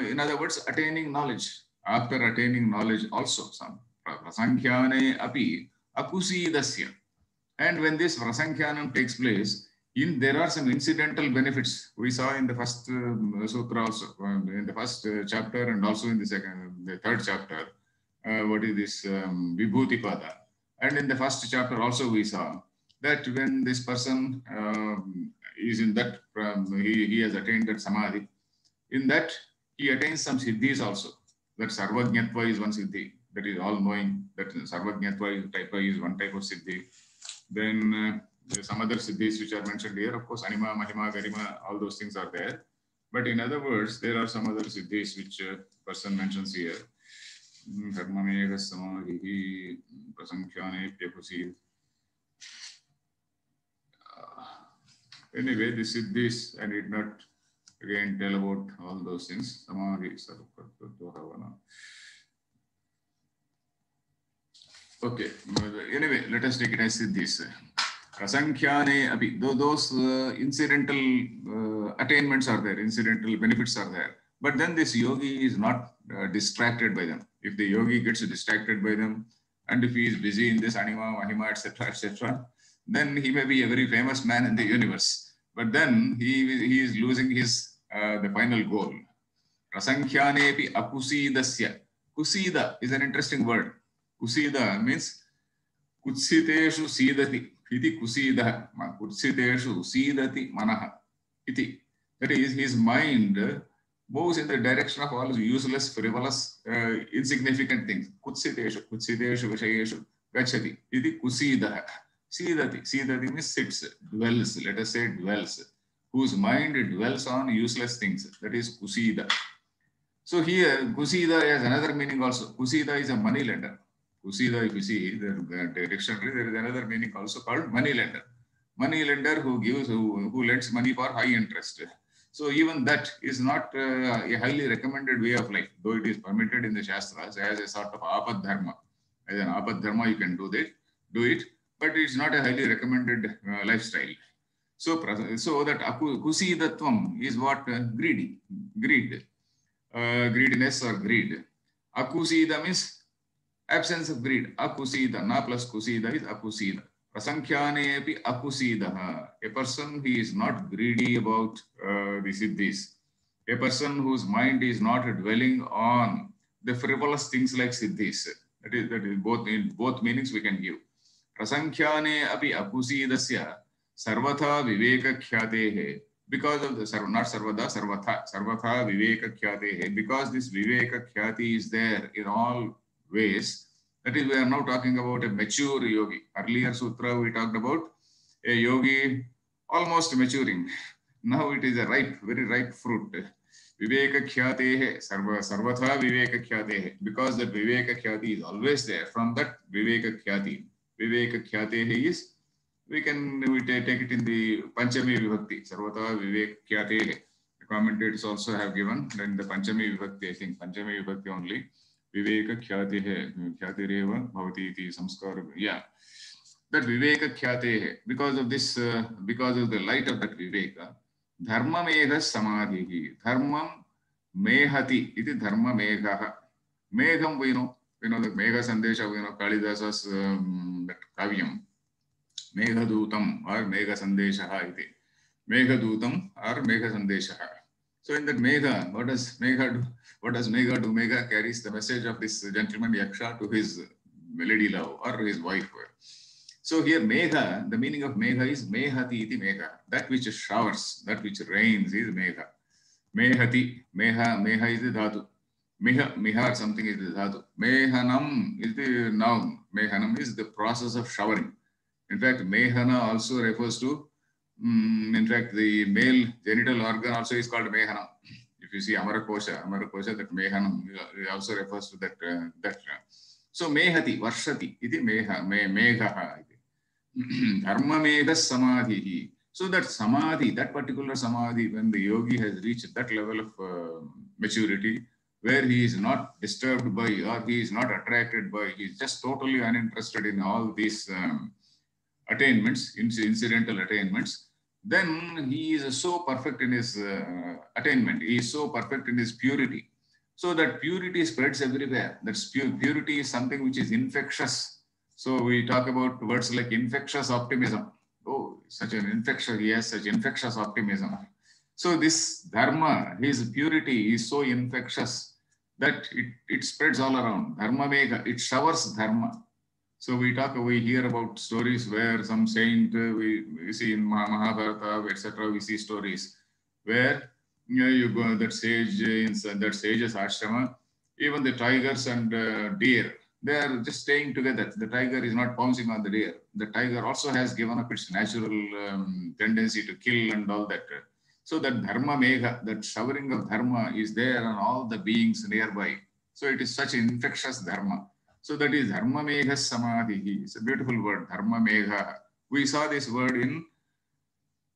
in other words, attaining knowledge. After attaining knowledge also, some prasankhyane api akusidasya. And when this prasankyanam takes place, there are some incidental benefits. We saw in the first sutra also, in the first chapter, and also in the third chapter, what is this Vibhuti Pada. And in the first chapter also we saw that when this person is in that, he has attained that samadhi, in that he attains some siddhis also. That sarvajñatva is one siddhi, that is all knowing, that sarvajñatva is one type of siddhi. Then some other siddhis which are mentioned here, of course, anima, mahima, garima, all those things are there. But in other words, there are some other siddhis which person mentions here. Anyway, this is this. I did not again tell about all those things. Okay. Anyway, let us take it as this. Asankhyaane abhi. Those incidental attainments are there. Incidental benefits are there. But then this yogi is not distracted by them. If the yogi gets distracted by them, and if he is busy in this anima, mahima, etc., etc., then he may be a very famous man in the universe. But then he is losing his the final goal. Rasankhyaane pi akusidasya. Kusida is an interesting word. Kusida means kutsiteshu sidati. Iti kusida. Kutsiteshu sidati manaha. Iti. That is, his mind moves in the direction of all useless, frivolous, insignificant things. Kutsiteshu, kutsiteshu, vishayeshu, gachati. Iti kusida. Sidati means sits, dwells. Let us say dwells. Whose mind dwells on useless things. That is kusida. So here, kusida has another meaning also. Kusida is a money lender. Kusida, if you see the dictionary, there is another meaning also called money lender. Money lender who lends money for high interest. So even that is not a highly recommended way of life, though it is permitted in the Shastras as a sort of apad dharma. As an apad dharma, you can do it. But it's not a highly recommended lifestyle. So that akusidatvam is what greediness or greed. Akusida means absence of greed. Akusida, na plus kusida is akusida. Prasankhyane api akusida. A person he is not greedy about the siddhis. A person whose mind is not dwelling on the frivolous things like siddhis. That is both meanings we can give. Prasankhyane api akusidasya sarvatha viveka khyatehe. Because of the sarvatha viveka khyatehe. Because this viveka khyati is there in all ways. That is, we are now talking about a mature yogi. Earlier sutra we talked about a yogi almost maturing. Now it is a ripe, very ripe fruit. Viveka khyatehe sarvatha viveka khyatehe. Because that viveka khyati is always there. From that viveka khyati. Viveka khyatehe is, we take it in the Panchami Vibhakti, Sarvata Viveka khyatehe. The commentators also have given in the Panchami Vibhakti, I think Panchami Vibhakti only, Viveka khyatehe, khyatireva, bhavatiti, samskara, yeah. That Viveka khyatehe, because of this, because of the light of that Viveka, Dharma meghas samadhihi, Dharmam mehati, iti Dharma meghaha. Megham we know the Megha Sandesha, we know Kalidasa's Kavyam, Meghadutam or Megha Sandeshaha iti. Meghadutam or Megha Sandeshaha. So in that Megha, what does Megha do? Megha carries the message of this gentleman Yaksha to his lady love or his wife. So here Megha, the meaning of Megha is Mehati iti Megha. That which showers, that which rains is Megha. Mehati, Meha is the Dhatu. Meha or something is the dhatu. Mehanam is the noun. Mehanam is the process of showering. In fact, mehana also refers to, in fact, the male genital organ also is called mehana. If you see Amara Kosha, that mehanam also refers to that. So mehati, varshati, iti meha, meghaha. Dharma megha samadhihi. So that samadhi, that particular samadhi, when the yogi has reached that level of maturity, where he is not disturbed by or he is not attracted by, he is just totally uninterested in all these attainments, incidental attainments, then he is so perfect in his attainment, he is so perfect in his purity. So that purity spreads everywhere. That purity is something which is infectious. So we talk about words like infectious optimism. Oh, he has such infectious optimism. So this dharma, his purity is so infectious that it spreads all around. Dharma megha, it showers dharma. So we hear about stories where some saint, we see in Mahabharata, etc., we see stories where you go that sage's ashrama, even the tigers and deer, they are just staying together. The tiger is not pouncing on the deer. The tiger also has given up its natural tendency to kill and all that. So that dharma megha, that showering of dharma is there on all the beings nearby. So it is such infectious dharma. So that is dharma megha samadhi. It's a beautiful word, dharma megha. We saw this word in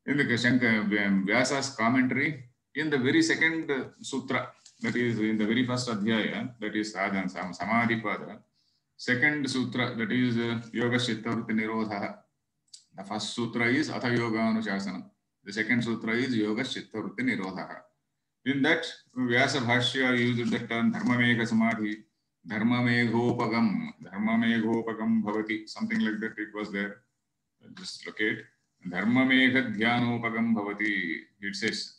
in the Vyasa's commentary, in the very second sutra, that is in the very first adhyaya, that is sadhana samadhipada, second sutra, that is yoga citta vritti nirodha. The first sutra is atha yoga anusasana. The second sutra is yoga citta vritti nirodha. In that, Vyasa Bhashya used the term dharmamega samadhi, dharmamegopagam bhavati, something like that. It was there. Just locate dharmamega dhyanopagam bhavati. It says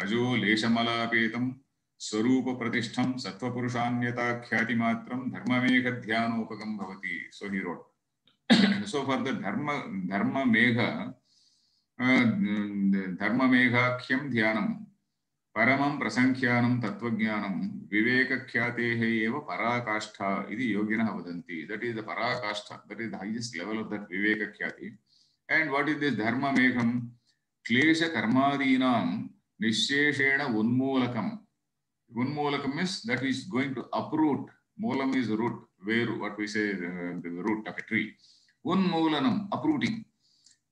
rajo leshamalapetam swarupa pratishtham sattva purushanyata khyati matram dharmamega dhyanopagam bhavati. So he wrote. So for the dharma megha, dharma meghakhyam dhyanam, paramam prasankhyanam tattvajnanam, viveka khyateh eva parakashtha, iti yoginah vadanti. That is the parakashtha, that is the highest level of that viveka khyati. And what is this dharma megham? Klesha karmadinam nisheshena unmolakam. Unmolakam is that is going to uproot. Molam is root, where what we say the root of a tree. Unmolanam, uprooting.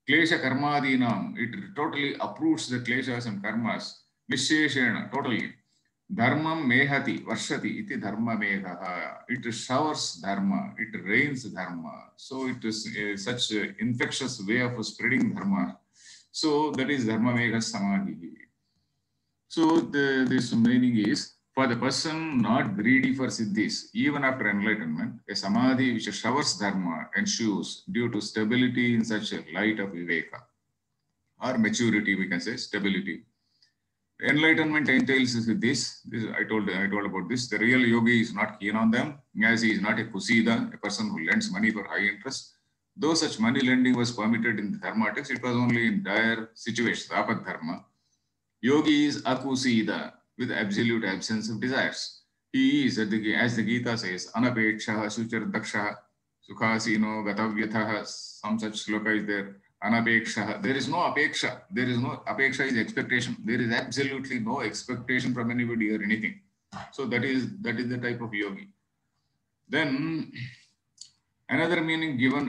Klesha karmadinam, it totally uproots the kleshas and karmas. Visheshena, totally. Dharmam mehati, varshati, iti dharma mehaha. It showers dharma, it rains dharma. So it is such an infectious way of spreading dharma. So that is dharma meha samadhi. So this meaning is, for the person not greedy for siddhis, even after enlightenment, a samadhi which showers dharma ensues due to stability in such a light of viveka, or maturity, we can say stability. Enlightenment entails siddhis. This I told about this. The real yogi is not keen on them, as he is not a kusida, a person who lends money for high interest. Though such money lending was permitted in the dharmatics, it was only in dire situations, apad dharma. Yogi is akusida, with absolute absence of desires. He is, as the Gita says, anapekshaha suchar dakshaha sukhasino gatavyathaha. Some such sloka is there. Anapekshaha. There is no apeksha. There is no apeksha is expectation. There is absolutely no expectation from anybody or anything. So that is the type of yogi. Then another meaning given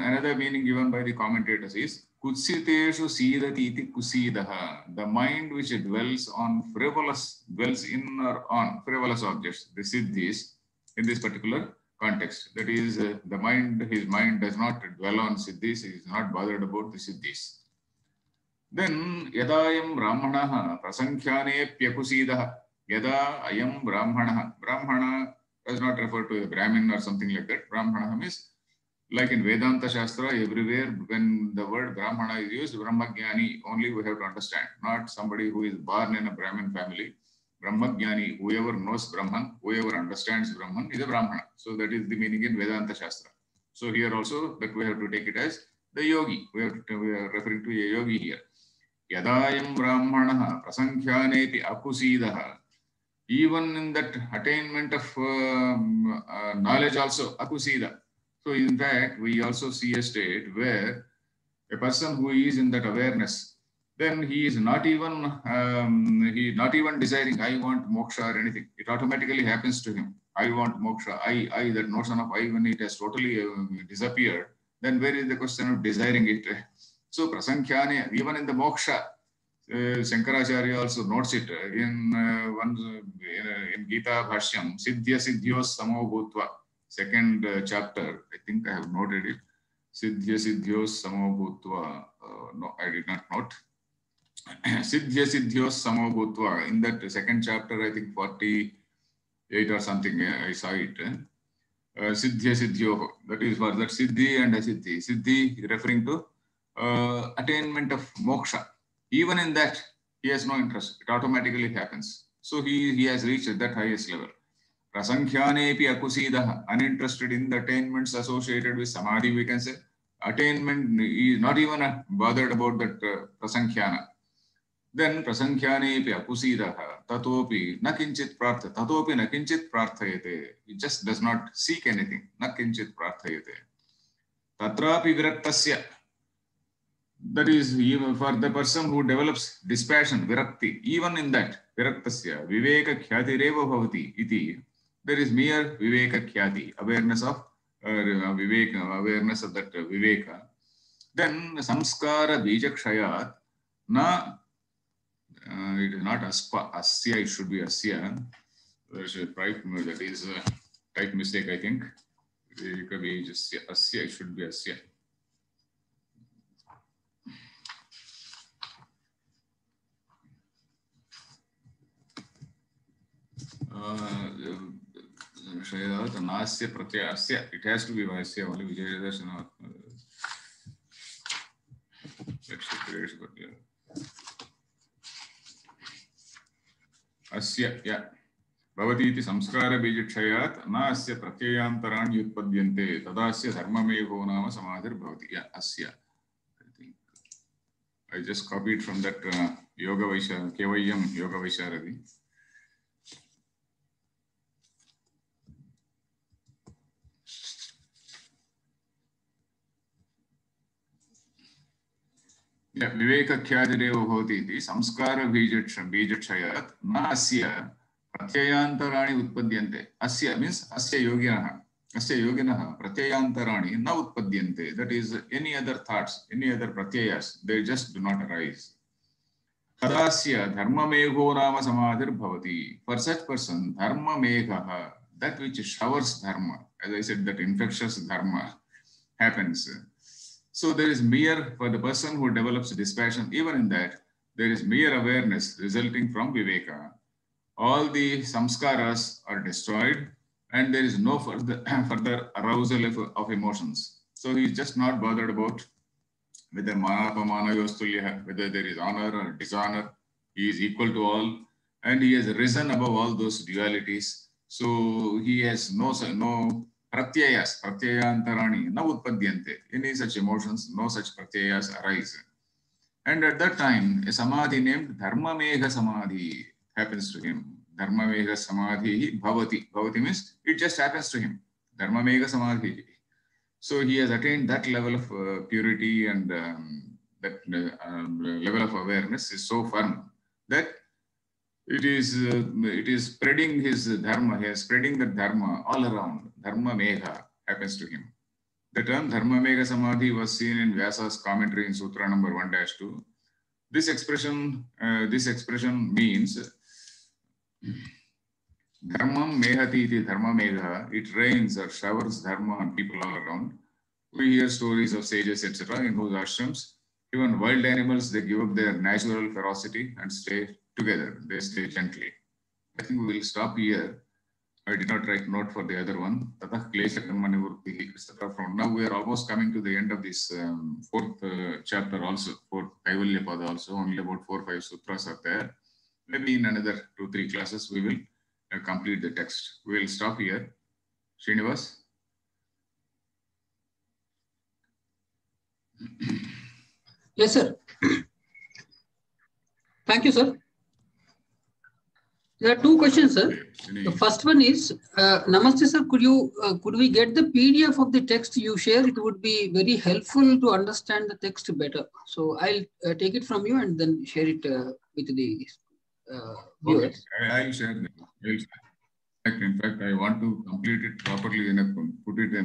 by the commentators is kutsiteshu sidati iti kusidaha. The mind which dwells in or on frivolous objects, the siddhis, in this particular context. That is, the mind, his mind does not dwell on siddhis, he is not bothered about the siddhis. Then, yadayam brahmanaha prasankhyane pyakusidaha. Yada ayam brahmanaha. Brahmana does not refer to a Brahmin or something like that. Brahmanaha means, like in Vedanta Shastra, everywhere when the word Brahmana is used, Brahmajnani only we have to understand, not somebody who is born in a Brahmin family. Brahmajnani, whoever knows Brahman, whoever understands Brahman is a Brahmana. So that is the meaning in Vedanta Shastra. So here also that we have to take it as the yogi. We are referring to a yogi here. Yadayam Brahmana prasankhyanepi akusidaha. Even in that attainment of knowledge also, akusida. So in that, we also see a state where a person who is in that awareness, then he is not even desiring, I want moksha or anything. It automatically happens to him. I want moksha. I, that notion of I, when it has totally disappeared, then where is the question of desiring it? So prasankhyane, even in the moksha, Shankara Acharya also notes it in Gita Bhashyam, siddhya siddhyos samo bhutva. Second chapter, I think I have noted it. Siddhya siddhyos samobhutva. No, I did not note. Siddhya siddhyos samobhutva. In that second chapter, I think 48 or something, I saw it. Siddhya siddhyo. That is for that siddhi and asiddhi. Siddhi referring to attainment of moksha. Even in that, he has no interest. It automatically happens. So he has reached that highest level. Prasankhyane pi akusidaha, uninterested in the attainments associated with samadhi, we can say. Attainment is not even bothered about that prasankhyana. Then prasankhyane pi akusidaha, tatopi nakinchit prartha, tatopi nakinchit prarthayate. He just does not seek anything. Nakinchit prarthayate. Tatrapi viraktasya. That is, even for the person who develops dispassion, virakti, even in that, viraktasya, viveka khyati reva bhavati iti. There is mere viveka khyati, awareness of that viveka. Then samskara bijakshayat Na, it is not aspa, asya, it should be asya. There is a private, that is a type mistake, I think. It could be just asya, it should be asya. Nasya pratyaya asya, it has to be asya only. Vijayadash and not. Let's see, asya, yeah. Bhavati iti samskara bijitshayat na asya pratyayantaran yutpadyante tadasya dharmamevo nama samadhir bhavati. Yeah, asya. I think I just copied from that Yoga Vaishara, KYM Yoga Vaisharadi. Yeah, Viveka Khyadideva Hoti iti samskara bijitshayat na asya pratyayantarani utpadyante. Asya means asya yoginaha pratyayantarani na utpadyante. That is, any other thoughts, any other pratyayas, they just do not arise. Tadasya dharma megho nama samadhir bhavati. For such person, dharma meghaha, that which showers dharma, as I said, that infectious dharma happens. So there is mere, for the person who develops dispassion, even in that, there is mere awareness resulting from Viveka. All the samskaras are destroyed and there is no further arousal of emotions. So he is just not bothered about whether whether there is honor or dishonor. He is equal to all and he has risen above all those dualities. So he has no pratyayas, pratyayantarani, na utpadyante. Any such emotions, no such pratyayas arise. And at that time, a samadhi named Dharma Megha Samadhi happens to him. Dharma Megha Samadhi Bhavati. Bhavati means it just happens to him. Dharma Megha Samadhi. So he has attained that level of purity and that level of awareness is so firm that it is spreading his dharma. He is spreading the dharma all around. Dharma Megha happens to him. The term Dharma Megha Samadhi was seen in Vyasa's commentary in Sutra number 1-2. This expression means Dharmam Mehati iti Dharma Megha. It rains or showers dharma on people all around. We hear stories of sages, etc., in whose ashrams, even wild animals, they give up their natural ferocity and stay together. They stay gently. I think we will stop here. I did not write note for the other one. From now we are almost coming to the end of this fourth chapter also, fourth Kaivalya Pada also. Only about 4 or 5 sutras are there. Maybe in another 2 or 3 classes we will complete the text. We will stop here. Srinivas. Yes, sir. Thank you, sir. There are 2 questions, sir. The first one is, Namaste, sir, could we get the PDF of the text you share? It would be very helpful to understand the text better. So I'll take it from you and then share it with the viewers. Okay. I'll share it. In fact, I want to complete it properly and put it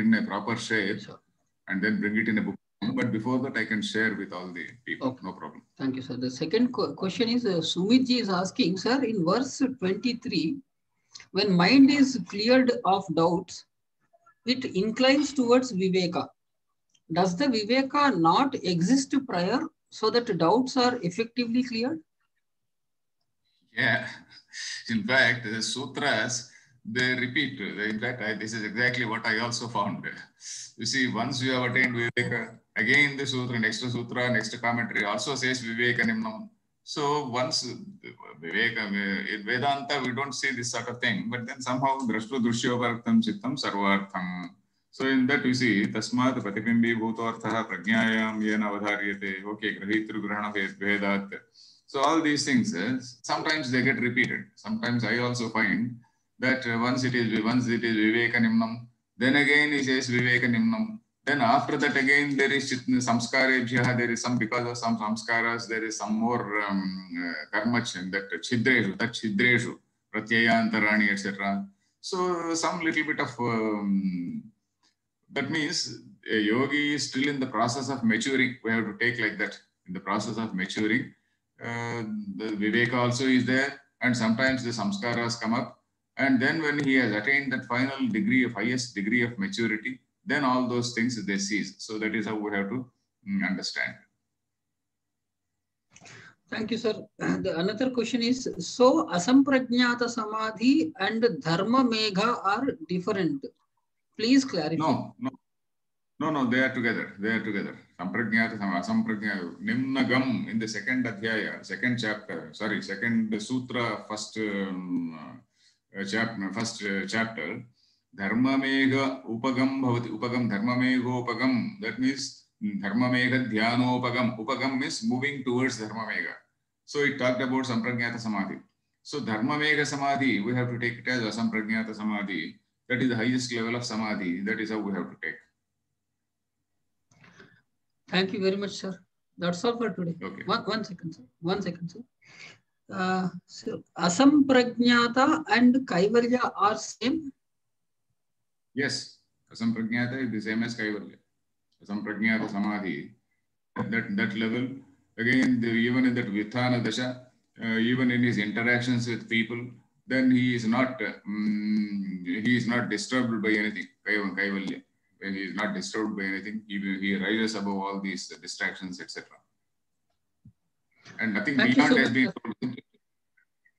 in a proper shape, sure, and then bring it in a book. But before that, I can share with all the people. Okay. No problem. Thank you, sir. The second question is, Sumit ji is asking, sir, in verse 23, when mind is cleared of doubts, it inclines towards Viveka. Does the Viveka not exist prior so that doubts are effectively cleared? Yeah. In fact, the sutras, they repeat. In fact, this is exactly what I also found. You see, once you have attained Viveka, again, the sutra, next commentary also says Vivekanimnam. So once Viveka, in Vedanta, we don't see this sort of thing, but then somehow drashtu drushyoparatham chittam sarvartham. So in that you see, tasmat pratipimbi bhutartha prajnayam yena vadharyate, okay, grahitru grahanabhed vedat. So all these things, sometimes they get repeated. Sometimes I also find that once it is Vivekanimnam, then again he says Vivekanimnam. Then after that again there is samskarebhyaha, there is some, because of some samskaras, there is some more karma, that chidreshu, pratyayantarani, etc. So some little bit of, that means a yogi is still in the process of maturing. We have to take like that. in the process of maturing, the viveka also is there, and sometimes the samskaras come up, and then when he has attained that final degree of highest degree of maturity, then all those things they cease. So that is how we have to understand. Thank you, sir. The another question is, so asamprajñata samadhi and dharma megha are different. Please clarify. No, they are together. They are together. Samprajñata samadhi, asamprajñata. Nimnagam in the second adhyaya, second chapter. Sorry, second sutra, first chapter. Dharma megha upagam bhavati. Upagam dharma megho upagam. That means dharma megha dhyano upagam. Upagam means moving towards dharma megha. So it talked about samprajñata samadhi. So dharma megha samadhi, we have to take it as asamprajñata samadhi. That is the highest level of samadhi. That is how we have to take. Thank you very much, sir. That's all for today. Okay. One second, sir. So asamprajñata and kaivalya are same. Yes, asamprajñata is the same as kaivalya. Asamprajñata samadhi, that level again, even in that Vithana dasha, even in his interactions with people, then he is not disturbed by anything. Kaivalya, when he is not disturbed by anything, he rises above all these distractions, etc. And nothing beyond has been told.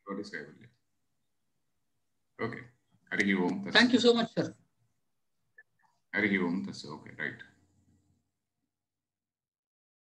What is kaivalya? Okay. Hari Om. Thank you so much, sir. Hari Om. Okay, right.